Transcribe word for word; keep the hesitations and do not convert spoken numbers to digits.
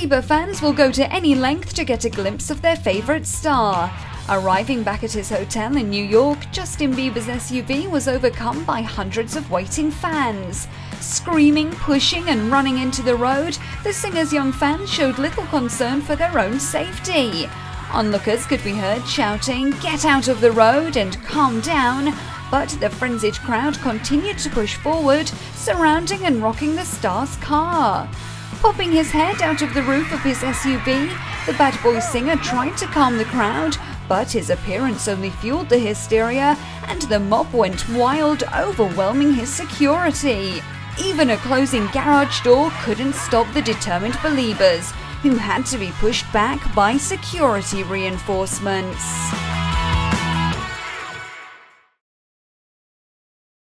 Bieber fans will go to any length to get a glimpse of their favorite star. Arriving back at his hotel in New York, Justin Bieber's S U V was overcome by hundreds of waiting fans. Screaming, pushing and running into the road, the singer's young fans showed little concern for their own safety. Onlookers could be heard shouting, "Get out of the road" and "Calm down," but the frenzied crowd continued to push forward, surrounding and rocking the star's car. Popping his head out of the roof of his S U V, the Bad Boy singer tried to calm the crowd, but his appearance only fueled the hysteria and the mob went wild, overwhelming his security. Even a closing garage door couldn't stop the determined believers, who had to be pushed back by security reinforcements.